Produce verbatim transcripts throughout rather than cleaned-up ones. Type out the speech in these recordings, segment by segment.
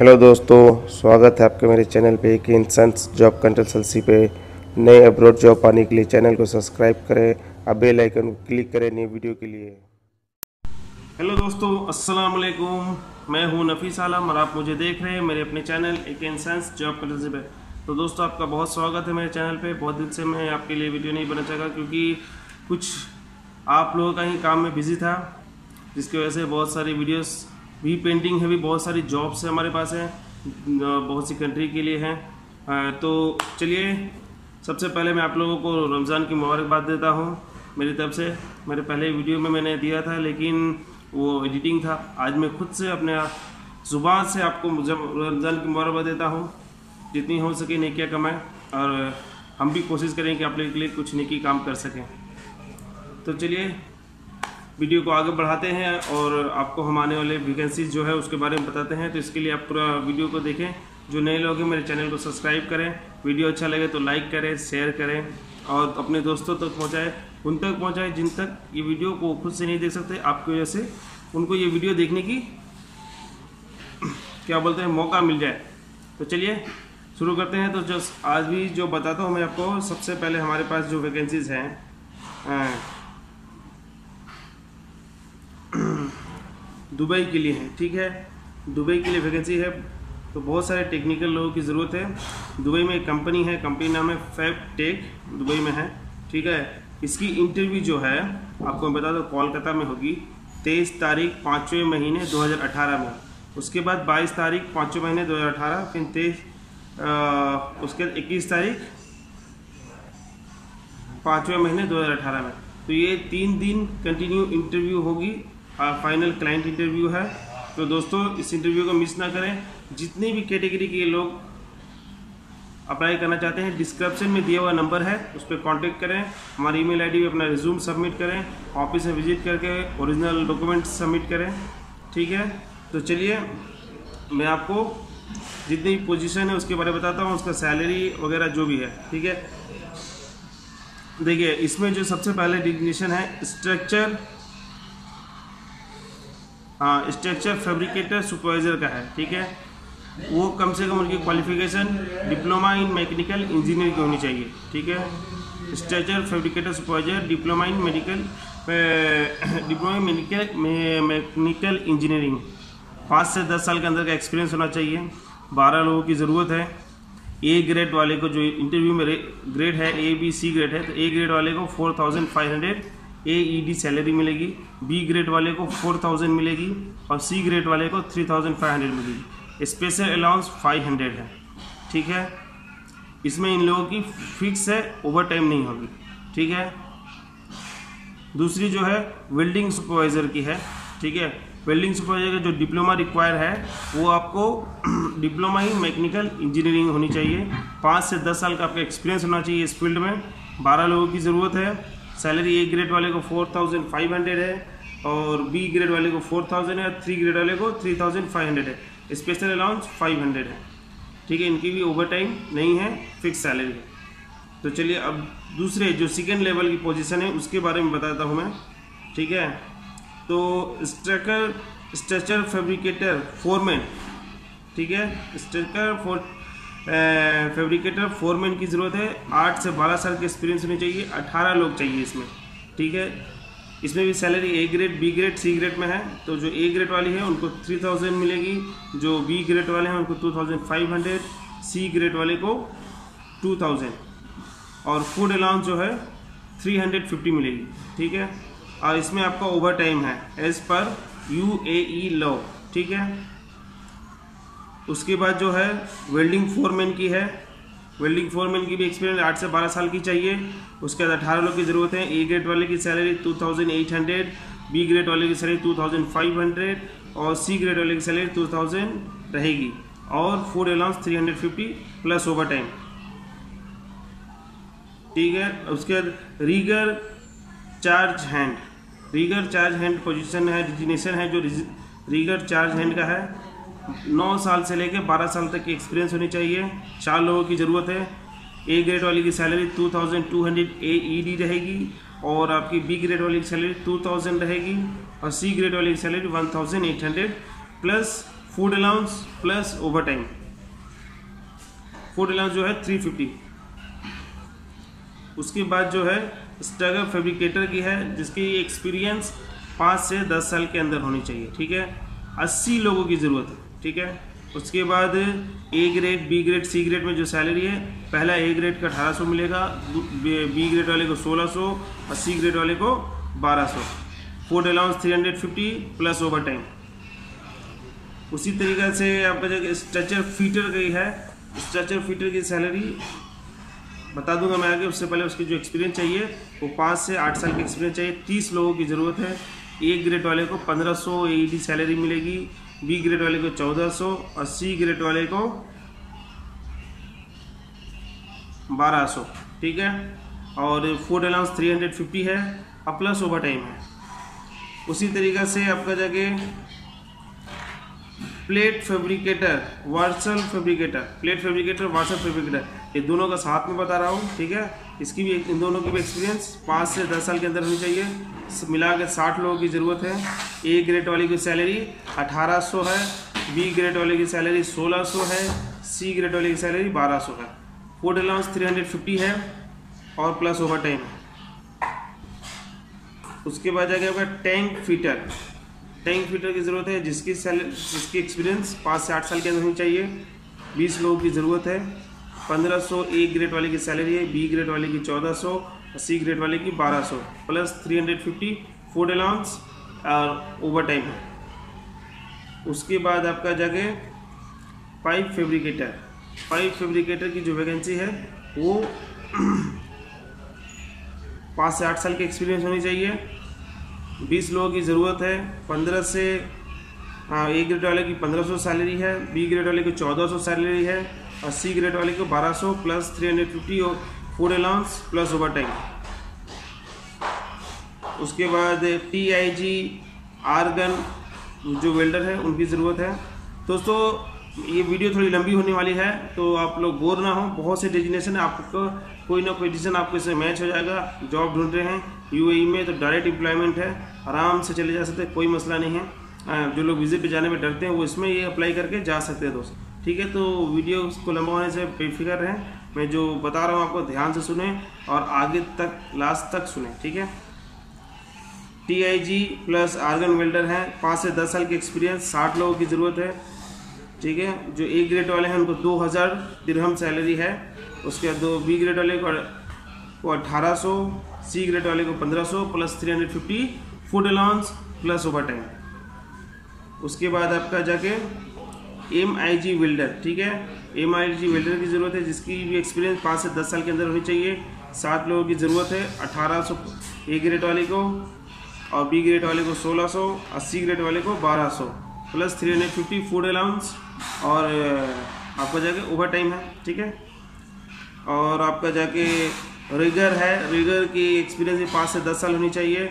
Hello दोस्तों, स्वागत है आपके मेरे चैनल पे एकेंसन्स जॉब कंसल्टेंसी पे। नए अब्रॉड जॉब पाने के लिए चैनल को सब्सक्राइब करें और बेल आइकन को क्लिक करें नई वीडियो के लिए। हेलो दोस्तों, अस्सलाम वालेकुम। मैं हूं नफीस आलम और आप मुझे देख रहे हैं मेरे अपने चैनल एकेंसन्स जॉब कंसल्टेंसी पे। तो दोस्तों आपका बहुत स्वागत है मेरे चैनल पर। बहुत दिन से मैं आपके लिए वीडियो नहीं बना चाहता क्योंकि कुछ आप लोगों का ही काम में बिजी था, जिसकी वजह से बहुत सारी वीडियोस भी पेंडिंग है। भी बहुत सारी जॉब्स है हमारे पास है, बहुत सी कंट्री के लिए हैं। तो चलिए, सबसे पहले मैं आप लोगों को रमज़ान की मुबारकबाद देता हूं मेरी तरफ से। मेरे पहले वीडियो में मैंने दिया था लेकिन वो एडिटिंग था। आज मैं खुद से अपने ज़ुबान से आपको रमज़ान की मुबारकबाद देता हूँ। जितनी हो सके नेकियां कमाएँ और हम भी कोशिश करें कि आप लोगों के लिए कुछ नेकी काम कर सकें। तो चलिए वीडियो को आगे बढ़ाते हैं और आपको हम आने वाले वैकेंसीज जो है उसके बारे में बताते हैं। तो इसके लिए आप पूरा वीडियो को देखें। जो नए लोग हैं मेरे चैनल को सब्सक्राइब करें, वीडियो अच्छा लगे तो लाइक करें, शेयर करें और अपने दोस्तों तक तो पहुंचाएं, उन तक पहुंचाएं जिन तक ये वीडियो को खुद से नहीं देख सकते। आपकी वजह से उनको ये वीडियो देखने की क्या बोलते हैं मौका मिल जाए। तो चलिए शुरू करते हैं। तो जो आज भी जो बताता हूँ मैं आपको, सबसे पहले हमारे पास जो वैकेंसीज़ हैं दुबई के लिए है, ठीक है। दुबई के लिए वैकेंसी है तो बहुत सारे टेक्निकल लोगों की ज़रूरत है। दुबई में एक कंपनी है, कंपनी नाम है फैब टेक, दुबई में है, ठीक है। इसकी इंटरव्यू जो है आपको बता दो कोलकाता में होगी तेईस तारीख पाँचवें महीने दो हज़ार अठारह में। उसके बाद बाईस तारीख पाँचवें महीने दो हज़ार अठारह, फिर तेईस उसके बाद इक्कीस तारीख पाँचवें महीने दो हज़ार अठारह में। तो ये तीन दिन कंटिन्यू इंटरव्यू होगी और फाइनल क्लाइंट इंटरव्यू है। तो दोस्तों इस इंटरव्यू को मिस ना करें। जितनी भी कैटेगरी के लोग अप्लाई करना चाहते हैं, डिस्क्रिप्शन में दिया हुआ नंबर है, उस पर कॉन्टेक्ट करें। हमारी ईमेल आईडी पे अपना रिज्यूम सबमिट करें, ऑफिस में विजिट करके ओरिजिनल डॉक्यूमेंट सबमिट करें, ठीक है। तो चलिए मैं आपको जितनी भी पोजिशन है उसके बारे में बताता हूँ, उसका सैलरी वगैरह जो भी है, ठीक है। देखिए इसमें जो सबसे पहले डिग्निशन है स्ट्रक्चर, हाँ स्ट्रक्चर फैब्रिकेटर सुपरवाइजर का है, ठीक है। वो कम से कम उनकी qualification diploma in mechanical engineering की होनी चाहिए, ठीक है। Structure fabricator supervisor diploma in medical diploma medical mechanical engineering, पाँच से दस साल के अंदर का एक्सपीरियंस होना चाहिए। बारह लोगों की ज़रूरत है। ए ग्रेड वाले को, जो इंटरव्यू में ग्रेड है ए बी सी ग्रेड है, तो ए ग्रेड वाले को four thousand five hundred A E D salary मिलेगी, बी ग्रेड वाले को फोर थाउजेंड मिलेगी और सी ग्रेड वाले को थ्री थाउजेंड फाइव हंड्रेड मिलेगी। स्पेशल अलाउंस फाइव हंड्रेड है, ठीक है। इसमें इन लोगों की फिक्स है, ओवर टाइम नहीं होगी, ठीक है। दूसरी जो है वेल्डिंग सुपरवाइज़र की है, ठीक है। वेल्डिंग सुपरवाइजर का जो डिप्लोमा रिक्वायर है वो आपको डिप्लोमा ही मैकेनिकल इंजीनियरिंग होनी चाहिए। पाँच से दस साल का आपका एक्सपीरियंस होना चाहिए इस फील्ड में। बारह लोगों की ज़रूरत है। सैलरी ए ग्रेड वाले को फोर थाउजेंड फाइव हंड्रेड है और बी ग्रेड वाले को फोर थाउजेंड है, थ्री ग्रेड वाले को थ्री थाउजेंड फाइव हंड्रेड है। स्पेशल अलाउंस फाइव हंड्रेड है, ठीक है। इनकी भी ओवर टाइम नहीं है, फिक्स सैलरी है। तो चलिए अब दूसरे जो सेकेंड लेवल की पोजिशन है उसके बारे में बताता हूँ मैं, ठीक है। तो स्ट्रक्चर स्ट्रक्चर फैब्रिकेटर फोरमैन, ठीक है। स्ट्रक्चर फॉर फैब्रिकेटर फोरमैन की ज़रूरत है। आठ से बारह साल की एक्सपीरियंस होनी चाहिए। अठारह लोग चाहिए इसमें, ठीक है। इसमें भी salary A grade B grade C grade में है। तो जो ए ग्रेड वाली है उनको थ्री थाउजेंड मिलेगी, जो बी ग्रेड वाले हैं उनको two thousand five hundred, C grade वाले को टू थाउजेंड और फूड अलाउंस जो है थ्री हंड्रेड फिफ्टी मिलेगी, ठीक है। और इसमें आपका ओवर टाइम है as per U A E law, ठीक है। उसके बाद जो है वेल्डिंग फोरमैन की है। वेल्डिंग फोरमैन की भी एक्सपीरियंस आठ से बारह साल की चाहिए। उसके बाद अठारह लोग की ज़रूरत है। ए ग्रेड वाले की salary two thousand eight hundred, B grade वाले की salary two thousand five hundred और सी ग्रेड वाले की सैलरी टू थाउजेंड रहेगी और food allowance three hundred fifty plus over time, ठीक है। उसके बाद rigger charge hand, rigger charge hand position है, डिजिग्नेशन है जो रीगर चार्ज हैंड का है। नौ साल से लेकर बारह साल तक की एक्सपीरियंस होनी चाहिए। चार लोगों की ज़रूरत है। ए ग्रेड वाली की salary two thousand two hundred A E D रहेगी और आपकी बी ग्रेड वाली की सैलरी टू थाउजेंड रहेगी और सी ग्रेड वाली की salary one thousand eight hundred plus food allowance plus over time. Food allowance जो है थ्री फिफ्टी। उसके बाद जो है स्टगर फैब्रिकेटर की है जिसकी एक्सपीरियंस पाँच से दस साल के अंदर होनी चाहिए, ठीक है। अस्सी लोगों की ज़रूरत है, ठीक है। उसके बाद A grade, B grade, C grade में जो सैलरी है, पहला ए ग्रेड का अठारह सौ मिलेगा, बी ग्रेड वाले को सोलह सौ और सी ग्रेड वाले को बारह सौ। फूड अलाउंस तीन सौ पचास प्लस ओवर टाइम। उसी तरीके से आपका जो स्ट्रेचर फीटर की है, स्ट्रेचर फीटर की सैलरी बता दूंगा मैं आगे, उससे पहले उसकी जो एक्सपीरियंस चाहिए वो पाँच से आठ साल की एक्सपीरियंस चाहिए। तीस लोगों की ज़रूरत है। ए ग्रेड वाले को पंद्रह सौ ए डी सैलरी मिलेगी, बी ग्रेड वाले को चौदह सौ और सी ग्रेड वाले को बारह सौ, ठीक है। और फूड अलाउंस तीन सौ पचास है और प्लस ओवर टाइम है। उसी तरीके से आपका जगह plate fabricator, vessel fabricator, plate fabricator, vessel fabricator, ये दोनों का साथ में बता रहा हूँ, ठीक है। इसकी भी, इन दोनों की भी एक्सपीरियंस पाँच से दस साल के अंदर होनी चाहिए। मिला के साठ लोगों की ज़रूरत है। ए ग्रेड वाले की सैलरी अठारह सौ है, बी ग्रेड वाले की सैलरी सोलह सौ है, सी ग्रेड वाले की सैलरी बारह सौ है। फूड अलाउंस तीन सौ पचास है और प्लस ओवर टाइम है। उसके बाद आ गया आपका टैंक फिटर। टैंक फिटर की ज़रूरत है जिसकी सैलरी, जिसकी एक्सपीरियंस पाँच से आठ साल के अंदर होनी चाहिए। बीस लोगों की ज़रूरत है। पंद्रह सौ ए ग्रेड वाले की सैलरी है, बी ग्रेड वाले की चौदह सौ और सी ग्रेड वाले की बारह सौ प्लस तीन सौ पचास फूड अलाउंस और ओवर टाइम है। उसके बाद आपका जगह पाइप फैब्रिकेटर। पाइप फैब्रिकेटर की जो वैकेंसी है वो पाँच से आठ साल की एक्सपीरियंस होनी चाहिए। बीस लोगों की ज़रूरत है। पंद्रह से ए ग्रेड वाले की पंद्रह सौ सैलरी है, बी ग्रेड वाले की चौदह सौ सैलरी है और सी ग्रेड वाले को बारह सौ प्लस तीन सौ पचास और food allowance plus over time. उसके बाद टी आई जी आर्गन जो वेल्डर है उनकी ज़रूरत है। दोस्तों ये वीडियो थोड़ी लंबी होने वाली है तो आप लोग बोर ना हो। बहुत से डेजिनेशन है, आपको कोई ना कोई डिसीजन आपको इसमें मैच हो जाएगा। जॉब ढूंढ रहे हैं यूएई में तो डायरेक्ट एम्प्लॉयमेंट है, आराम से चले जा सकते हैं, कोई मसला नहीं है। जो लोग विजिट पे जाने में डरते हैं वो इसमें ये अप्लाई करके जा सकते हैं दोस्त, ठीक है। तो वीडियो को लंबा होने से बेफिक्र रहें, मैं जो बता रहा हूँ आपको ध्यान से सुने और आगे तक, लास्ट तक सुने, ठीक है। T I G plus argon welder हैं, पाँच से दस साल की एक्सपीरियंस, साठ लोगों की ज़रूरत है, ठीक है। जो ए ग्रेड वाले हैं उनको दो हज़ार दिरहम सैलरी है। उसके बाद दो बी ग्रेड वाले को अट्ठारह सौ, सी ग्रेड वाले को पंद्रह सौ plus three hundred fifty food allowance plus over time. उसके बाद आपका जाके एम आई जी वेल्डर, ठीक है। एम आई जी वेल्डर की ज़रूरत है जिसकी भी एक्सपीरियंस पाँच से दस साल के अंदर होनी चाहिए। सात लोगों की ज़रूरत है। अठारह सौ ए ग्रेड वाले को और बी ग्रेड वाले को सोलह सौ, अस्सी ग्रेड वाले को बारह सौ plus three hundred fifty food allowance और आपका जाके ओवर टाइम है, ठीक है। और आपका जाके रिगर है, रिगर की एक्सपीरियंस भी पाँच से दस साल होनी चाहिए।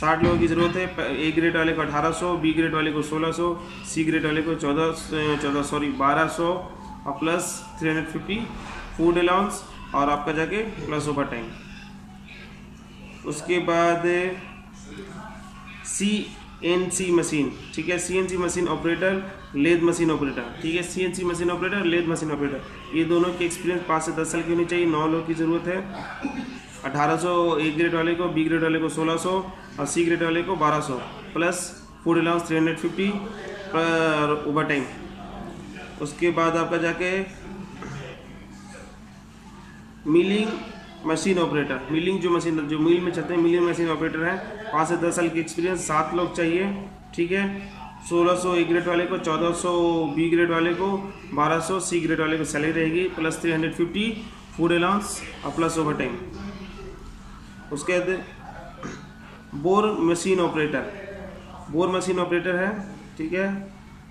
साठ लोगों की ज़रूरत है। ए ग्रेड वाले को अठारह सौ, बी ग्रेड वाले को सोलह सौ, सी ग्रेड वाले को चौदह चौदह सॉरी बारह सौ और प्लस तीन सौ पचास फूड अलाउंस और आपका जाके प्लस ओवर टाइम। उसके बाद सी एन सी मशीन, ठीक है। C N C machine operator, lathe machine operator, ठीक है। C N C machine operator, lathe machine operator, ये दोनों की एक्सपीरियंस पाँच से दस साल की होनी चाहिए। नौ लोगों की ज़रूरत है। अठारह सौ ए ग्रेड वाले को, बी ग्रेड वाले को सोलह सौ और सी ग्रेड वाले को बारह सौ प्लस फूड अलाउंस तीन सौ पचास पर ओवर टाइम। उसके बाद आपका जाके मिलिंग मशीन ऑपरेटर, मिलिंग जो मशीन, जो मिल में चलते हैं, मिलिंग मशीन ऑपरेटर हैं। पाँच से दस साल की एक्सपीरियंस, सात लोग चाहिए, ठीक है। सोलह सौ ए ग्रेड वाले को, चौदह सौ बी ग्रेड वाले को, बारह सौ सी ग्रेड वाले को सैलरी रहेगी प्लस तीन सौ पचास फूड अलाउंस और प्लस ओवर टाइम। उसके बाद bore machine operator, bore machine operator है, ठीक है।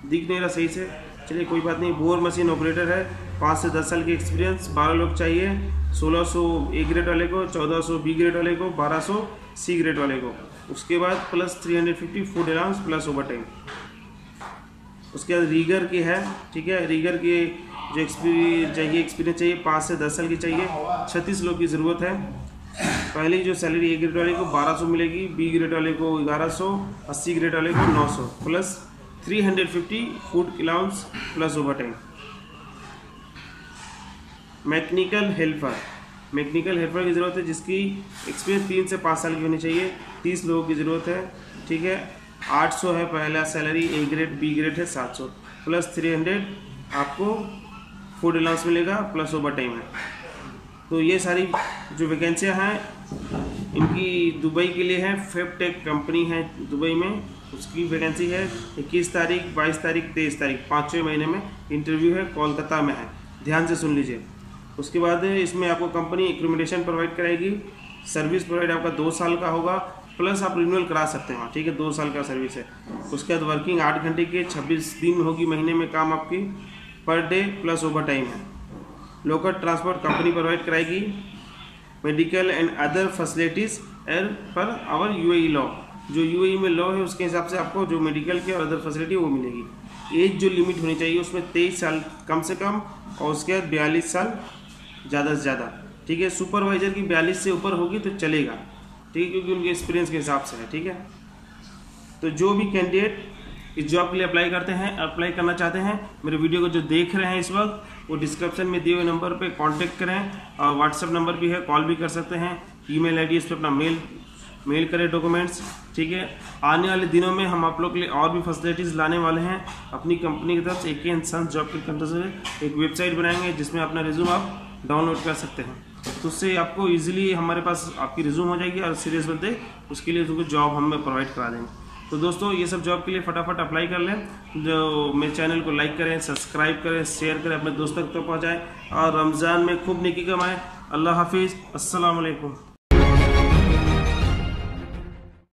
दिख नहीं रहा सही से, चलिए कोई बात नहीं। बोर मशीन ऑपरेटर है, पाँच से दस साल की एक्सपीरियंस, बारह लोग चाहिए। सोलह सौ ए ग्रेड वाले को, चौदह सौ बी ग्रेड वाले को, बारह सौ सी ग्रेड वाले को। उसके बाद प्लस तीन सौ पचास food allowance plus over time. उसके बाद रीगर की है, ठीक है। रीगर की जो एक्सपीरियंस चाहिए, एक्सपीरियंस चाहिए पाँच से दस साल की चाहिए। छत्तीस लोग की ज़रूरत है। पहले जो सैलरी ए ग्रेड वाले को बारह सौ मिलेगी, बी ग्रेड वाले को ग्यारह सौ, अस्सी ग्रेड वाले को नौ सौ plus three hundred fifty food allowance plus overtime. Mechanical helper, mechanical helper की ज़रूरत है जिसकी एक्सपीरियंस तीन से पाँच साल की होनी चाहिए। तीस लोगों की ज़रूरत है, ठीक है। आठ सौ है पहला salary, A grade, B grade है सात सौ, प्लस थ्री हंड्रेड आपको फूड अलाउंस मिलेगा, प्लस ओवर टाइम है। तो ये सारी जो वैकेंसियाँ हैं इनकी दुबई के लिए है। फैब टेक कंपनी है दुबई में, उसकी वैकेंसी है इक्कीस तारीख, बाईस तारीख, तेईस तारीख, पाँचवें महीने में इंटरव्यू है, कोलकाता में है। ध्यान से सुन लीजिए। उसके बाद इसमें आपको कंपनी एकोमोडेशन प्रोवाइड कराएगी, सर्विस प्रोवाइड आपका दो साल का होगा, प्लस आप रिन्यूअल करा सकते हैं, ठीक है, दो साल का सर्विस है। उसके बाद वर्किंग आठ घंटे के छब्बीस दिन होगी महीने में काम आपकी, per day plus over time है। लोकल ट्रांसपोर्ट कंपनी प्रोवाइड कराएगी, medical and other facilities and per our UAE law, जो यूएई में लॉ है उसके हिसाब से आपको जो मेडिकल के और अदर फैसिलिटी वो मिलेगी। एज जो लिमिट होनी चाहिए उसमें तेईस साल कम से कम, और उसके बाद बयालीस साल ज़्यादा से ज़्यादा, ठीक है। सुपरवाइज़र की बयालीस से ऊपर होगी तो चलेगा, ठीक है, क्योंकि उनके एक्सपीरियंस के हिसाब से है, ठीक है। तो जो भी कैंडिडेट इस जॉब के लिए अप्लाई करते हैं, अप्लाई करना चाहते हैं, मेरे वीडियो को जो देख रहे हैं इस वक्त, वो डिस्क्रिप्शन में दिए हुए नंबर पे कांटेक्ट करें, और व्हाट्सएप नंबर भी है, कॉल भी कर सकते हैं, ईमेल आईडी इस पर अपना मेल मेल करें डॉक्यूमेंट्स, ठीक है। आने वाले दिनों में हम आप लोग के लिए और भी फैसिलिटीज़ लाने वाले हैं। अपनी कंपनी की तरफ से एक एंड सन्स जॉब कंसल्टेंसी एक वेबसाइट बनाएंगे जिसमें अपना रिज्यूम आप डाउनलोड कर सकते हैं, तो उससे आपको ईजिली हमारे पास आपकी रिज्यूम हो जाएगी, और सीरियस बंदे उसके लिए उसको जॉब हमें प्रोवाइड करा देंगे। तो दोस्तों ये सब जॉब के लिए फटाफट अप्लाई कर लें। जो मेरे चैनल को लाइक करें, सब्सक्राइब करें, शेयर करें, अपने दोस्तों तक तो पहुँचाएँ, और रमज़ान में खूब नेकी कमाएँ। अल्लाह हाफिज़, अस्सलाम वालेकुम।